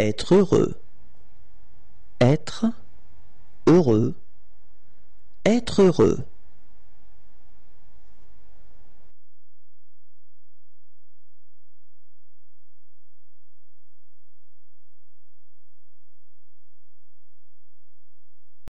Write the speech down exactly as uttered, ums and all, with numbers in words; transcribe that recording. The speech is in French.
être heureux, être heureux, être heureux.